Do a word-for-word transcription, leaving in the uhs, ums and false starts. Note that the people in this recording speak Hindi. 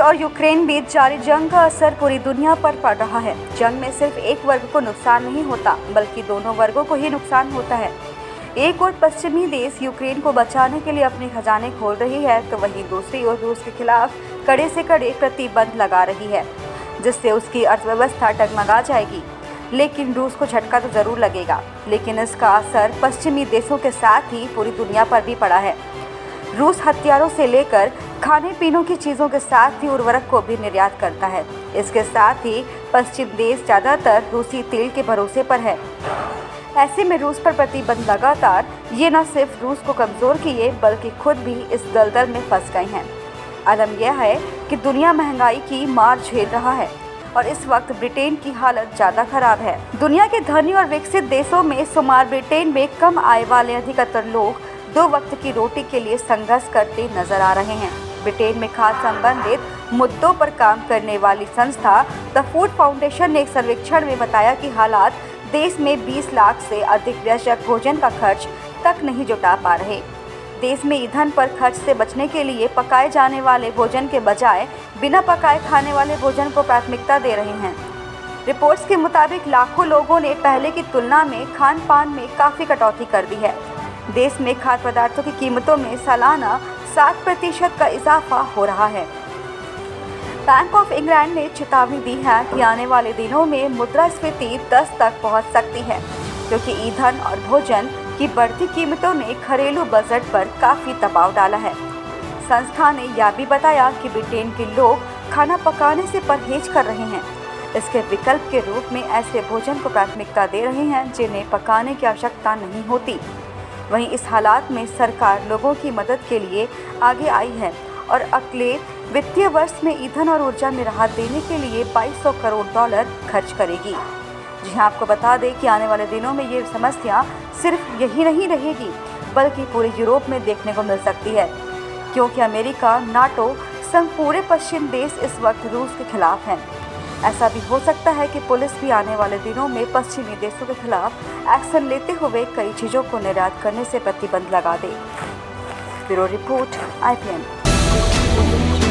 रूस और यूक्रेन बीच जारी जंग का असर पूरी दुनिया पर पड़ रहा है। जंग में सिर्फ एक वर्ग को नुकसान नहीं होता, बल्कि दोनों वर्गों को ही नुकसान होता है। एक ओर पश्चिमी देश यूक्रेन को बचाने के लिए अपने खजाने खोल रही है, तो वहीं दूसरी ओर रूस के खिलाफ कड़े से कड़े प्रतिबंध लगा रही है, जिससे उसकी अर्थव्यवस्था डगमगा जाएगी। लेकिन रूस को झटका तो जरूर लगेगा, लेकिन इसका असर पश्चिमी देशों के साथ ही पूरी दुनिया पर भी पड़ा है। रूस हथियारों से लेकर खाने पीने की चीज़ों के साथ ही उर्वरक को भी निर्यात करता है। इसके साथ ही पश्चिम देश ज़्यादातर रूसी तेल के भरोसे पर है। ऐसे में रूस पर प्रतिबंध लगातार ये न सिर्फ रूस को कमज़ोर किए, बल्कि खुद भी इस दलदल में फंस गए हैं। आलम यह है कि दुनिया महंगाई की मार झेल रहा है और इस वक्त ब्रिटेन की हालत ज़्यादा खराब है। दुनिया के धनी और विकसित देशों में शुमार ब्रिटेन में कम आय वाले अधिकतर लोग दो वक्त की रोटी के लिए संघर्ष करते नजर आ रहे हैं। ब्रिटेन में खाद्य संबंधित मुद्दों पर काम करने वाली संस्था द फूड फाउंडेशन ने एक सर्वेक्षण में बताया कि हालात देश में बीस लाख से अधिक व्यक्ति भोजन का खर्च तक नहीं जुटा पा रहे। देश में ईंधन पर खर्च से बचने के लिए पकाए जाने वाले भोजन के बजाय बिना पकाए खाने वाले भोजन को प्राथमिकता दे रहे हैं। रिपोर्ट्स के मुताबिक लाखों लोगों ने पहले की तुलना में खान पान में काफ़ी कटौती कर दी है। देश में खाद्य पदार्थों की कीमतों में सालाना सात प्रतिशत का इजाफा हो रहा है। बैंक ऑफ इंग्लैंड ने चेतावनी दी है कि आने वाले दिनों में मुद्रास्फीति दस तक पहुंच सकती है, क्योंकि ईंधन और भोजन की बढ़ती कीमतों ने घरेलू बजट पर काफ़ी दबाव डाला है। संस्था ने यह भी बताया कि ब्रिटेन के लोग खाना पकाने से परहेज कर रहे हैं। इसके विकल्प के रूप में ऐसे भोजन को प्राथमिकता दे रहे हैं जिन्हें पकाने की आवश्यकता नहीं होती। वहीं इस हालात में सरकार लोगों की मदद के लिए आगे आई है और अगले वित्तीय वर्ष में ईंधन और ऊर्जा में राहत देने के लिए बाईस सौ करोड़ डॉलर खर्च करेगी। जी हां, आपको बता दें कि आने वाले दिनों में ये समस्या सिर्फ यही नहीं रहेगी, बल्कि पूरे यूरोप में देखने को मिल सकती है, क्योंकि अमेरिका, नाटो संग पूरे पश्चिम देश इस वक्त रूस के खिलाफ हैं। ऐसा भी हो सकता है कि पुलिस भी आने वाले दिनों में पश्चिमी देशों के खिलाफ एक्शन लेते हुए कई चीज़ों को निर्यात करने से प्रतिबंध लगा दे। Bureau report I P N.